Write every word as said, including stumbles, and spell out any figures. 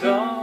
Don't